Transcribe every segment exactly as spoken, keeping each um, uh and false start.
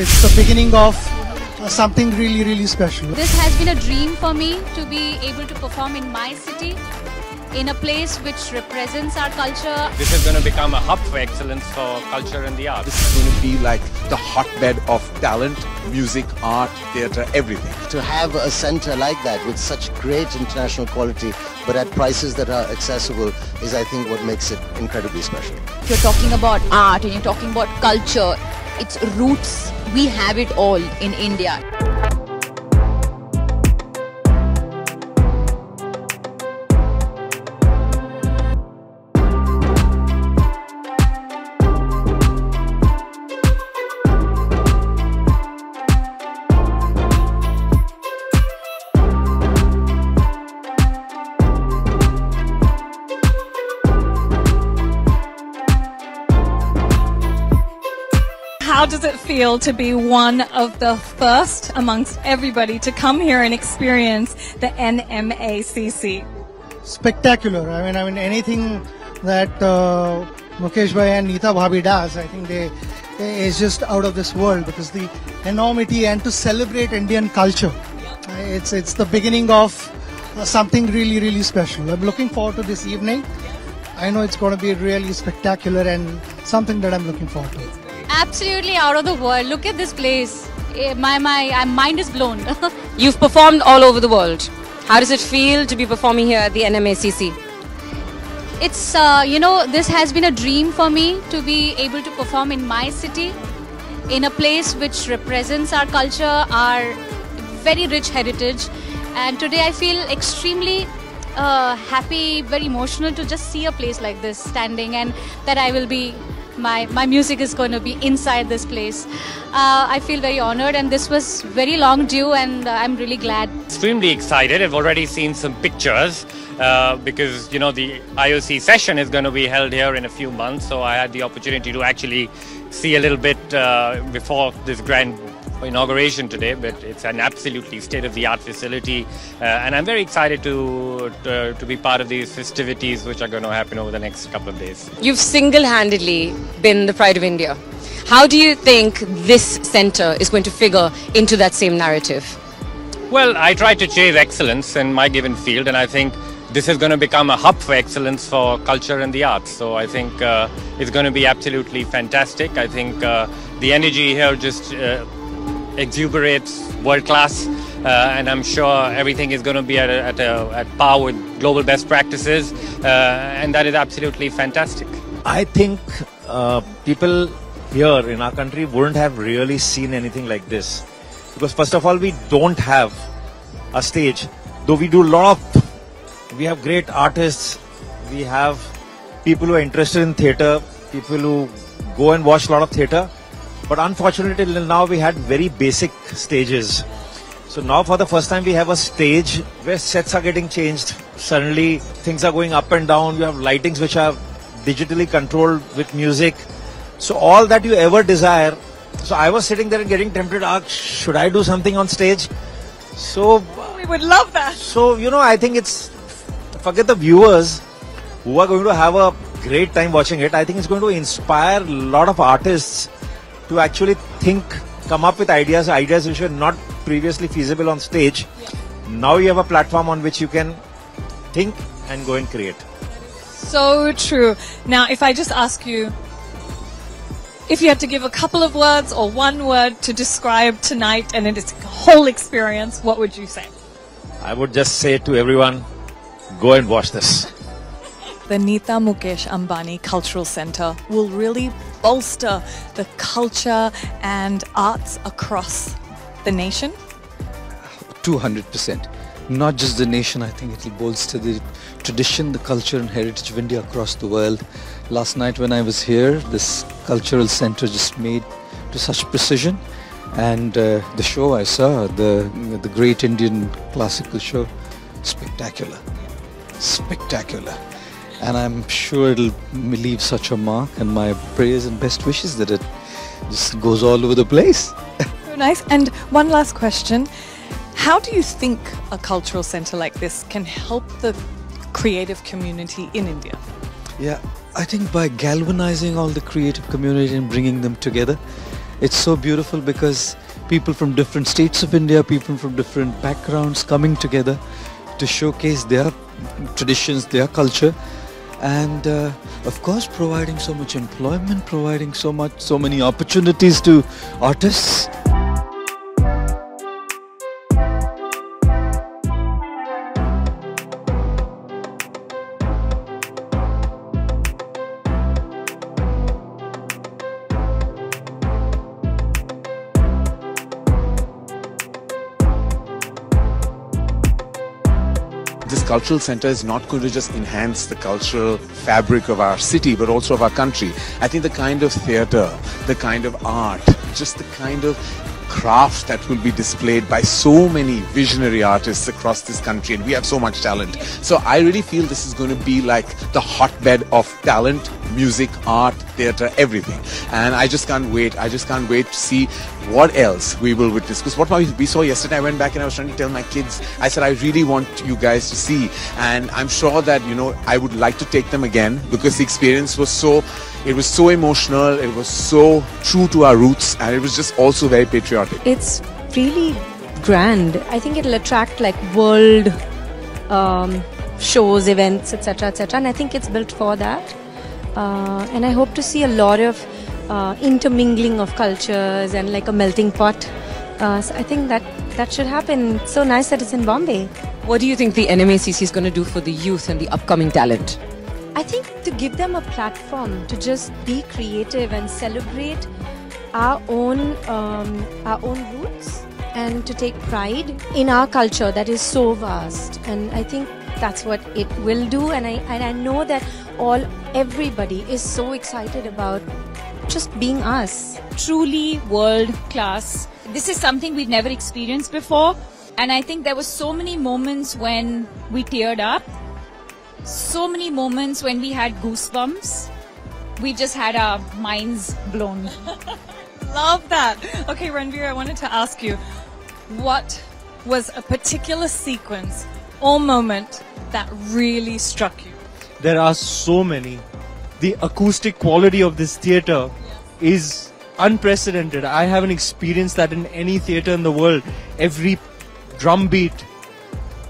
It's the beginning of something really, really special. This has been a dream for me to be able to perform in my city, in a place which represents our culture. This is going to become a hub for excellence for culture and the arts. This is going to be like the hotbed of talent, music, art, theatre, everything. To have a centre like that with such great international quality but at prices that are accessible is, I think, what makes it incredibly special. If you're talking about art and you're talking about culture, its roots, we have it all in India. How does it feel to be one of the first amongst everybody to come here and experience the N M A C C? Spectacular. I mean, I mean anything that uh, Mukesh Bhai and Nita Bhabhi does, I think they, they is just out of this world, because the enormity and to celebrate Indian culture, it's it's the beginning of something really, really special. I'm looking forward to this evening. I know it's going to be really spectacular and something that I'm looking forward to. Absolutely out of the world. Look at this place. My, my, my mind is blown. You've performed all over the world. How does it feel to be performing here at the N M A C C? It's, uh, you know, this has been a dream for me to be able to perform in my city, in a place which represents our culture, our very rich heritage. And today I feel extremely uh, happy, very emotional to just see a place like this standing, and that I will be My, my music is going to be inside this place. Uh, I feel very honoured, and this was very long due, and uh, I'm really glad. Extremely excited. I've already seen some pictures uh, because, you know, the I O C session is going to be held here in a few months. So I had the opportunity to actually see a little bit uh, before this grand inauguration today, but it's an absolutely state-of-the-art facility, uh, and I'm very excited to, to to be part of these festivities which are going to happen over the next couple of days. You've single-handedly been the pride of India. How do you think this centre is going to figure into that same narrative? Well, I try to chase excellence in my given field, and I think this is going to become a hub for excellence for culture and the arts. So I think uh, it's going to be absolutely fantastic. I think uh, the energy here just uh, exuberates world class, uh, and I'm sure everything is going to be at a, at, a, at par with global best practices, uh, and that is absolutely fantastic. I think uh, people here in our country wouldn't have really seen anything like this, because first of all, we don't have a stage, though we do a lot of, we have great artists, we have people who are interested in theatre, people who go and watch a lot of theatre. But unfortunately, till now we had very basic stages. So now for the first time we have a stage where sets are getting changed. Suddenly things are going up and down. You have lightings which are digitally controlled with music. So all that you ever desire. So I was sitting there and getting tempted, ah, should I do something on stage? So we would love that. So, you know, I think it's, forget the viewers who are going to have a great time watching it. I think it's going to inspire a lot of artists to actually think, come up with ideas, ideas which were not previously feasible on stage. Yes. Now you have a platform on which you can think and go and create. So true. Now, if I just ask you, if you had to give a couple of words or one word to describe tonight and its whole experience, what would you say? I would just say to everyone, go and watch this. The Nita Mukesh Ambani Cultural Centre will really bolster the culture and arts across the nation? two hundred percent. Not just the nation, I think it will bolster the tradition, the culture and heritage of India across the world. Last night when I was here, this cultural centre just made to such precision, and uh, the show I saw, the, the Great Indian Classical Show, spectacular, spectacular. And I'm sure it'll leave such a mark, and my prayers and best wishes that it just goes all over the place. So nice. And one last question. How do you think a cultural centre like this can help the creative community in India? Yeah, I think by galvanizing all the creative community and bringing them together, It's so beautiful because people from different states of India, people from different backgrounds coming together to showcase their traditions, their culture, and uh, of course providing so much employment, providing so much, so many opportunities to artists. This cultural center is not going to just enhance the cultural fabric of our city, but also of our country. I think the kind of theatre, the kind of art, just the kind of craft that will be displayed by so many visionary artists across this country, and we have so much talent. So I really feel this is going to be like the hotbed of talent, music, art, theatre, everything. And I just can't wait. I just can't wait to see what else we will witness. Because what we saw yesterday, I went back and I was trying to tell my kids, I said, I really want you guys to see. And I'm sure that, you know, I would like to take them again, because the experience was so, it was so emotional, it was so true to our roots, and it was just also very patriotic. It's really grand. I think it'll attract like world um, shows, events, et cetera, et cetera. And I think it's built for that. Uh, and I hope to see a lot of uh, intermingling of cultures and like a melting pot. Uh, so I think that that should happen. It's so nice that it's in Bombay. What do you think the N M A C C is going to do for the youth and the upcoming talent? I think to give them a platform to just be creative and celebrate our own um, our own roots, and to take pride in our culture that is so vast. And I think that's what it will do, and I and I know that all everybody is so excited about just being us. Truly world class. This is something we've never experienced before, and I think there were so many moments when we teared up, so many moments when we had goosebumps. We just had our minds blown. Love that. Okay, Ranveer, I wanted to ask you, what was a particular sequence or moment that really struck you? There are so many. The acoustic quality of this theatre is unprecedented. I haven't experienced that in any theatre in the world. Every drum beat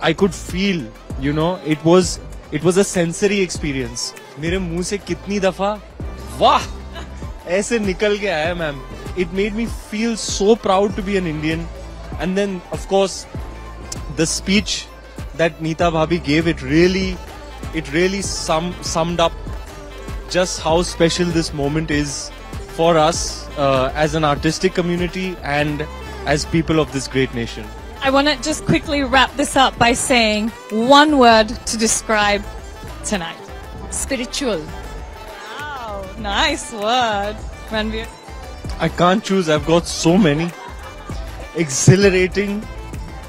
I could feel, you know, it was it was a sensory experience. मेरे मुँह से कितनी दफा वाह ऐसे निकल के आया ma'am. It made me feel so proud to be an Indian. And then of course the speech that Nita Bhabhi gave, it really it really sum, summed up just how special this moment is for us uh, as an artistic community and as people of this great nation. I want to just quickly wrap this up by saying one word to describe tonight. Spiritual. Wow, nice word, Ranveer. I can't choose, I've got so many. Exhilarating.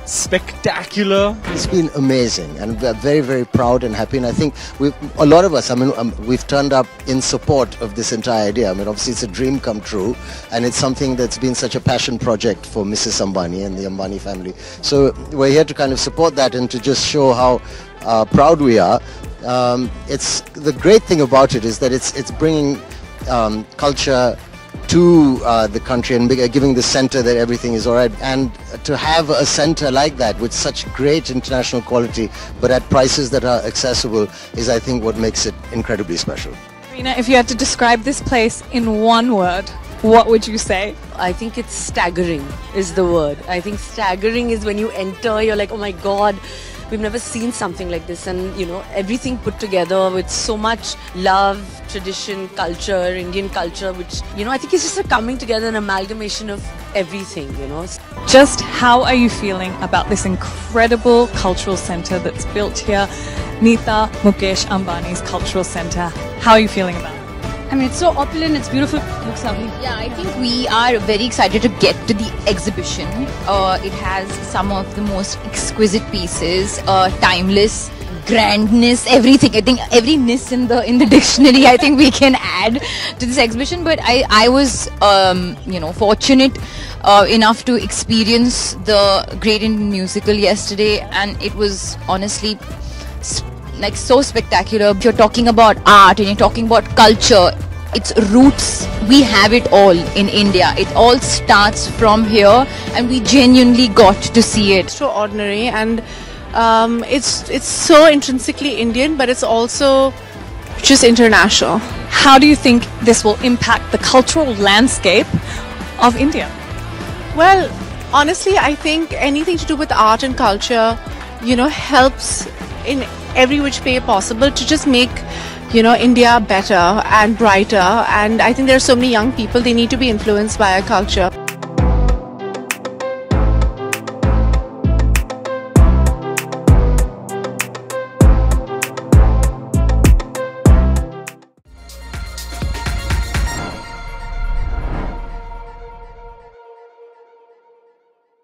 Spectacular. It's been amazing, and we're very very proud and happy, and I think we, a lot of us, I mean um, we've turned up in support of this entire idea. I mean obviously it's a dream come true, and it's something that's been such a passion project for Missus Ambani and the Ambani family. So we're here to kind of support that and to just show how uh, proud we are. Um, it's the great thing about it is that it's it's bringing um, culture to uh, the country and giving the center that everything is alright, and to have a center like that with such great international quality but at prices that are accessible is, I think, what makes it incredibly special. Reena, if you had to describe this place in one word, what would you say? I think it's staggering is the word. I think staggering is when you enter, you're like, oh my god, we've never seen something like this, and you know, everything put together with so much love, tradition, culture, Indian culture, which, you know, I think it's just a coming together, an amalgamation of everything, you know. Just how are you feeling about this incredible cultural center that's built here, Nita Mukesh Ambani's cultural center? How are you feeling about it? I mean, it's so opulent, it's beautiful, it looks lovely. Yeah, I think we are very excited to get to the exhibition. Uh, it has some of the most exquisite pieces, uh, timeless, grandness, everything. I think every -ness in the in the dictionary, I think we can add to this exhibition. But I, I was, um, you know, fortunate uh, enough to experience the Great Indian Musical yesterday, and it was honestly like so spectacular. If you're talking about art and you're talking about culture, its roots, we have it all in India. It all starts from here and we genuinely got to see it. Extraordinary, and um, it's, it's so intrinsically Indian, but it's also just international. How do you think this will impact the cultural landscape of India? Well, honestly, I think anything to do with art and culture, you know, helps in every which way possible to just make, you know, India better and brighter. And I think there are so many young people, they need to be influenced by our culture.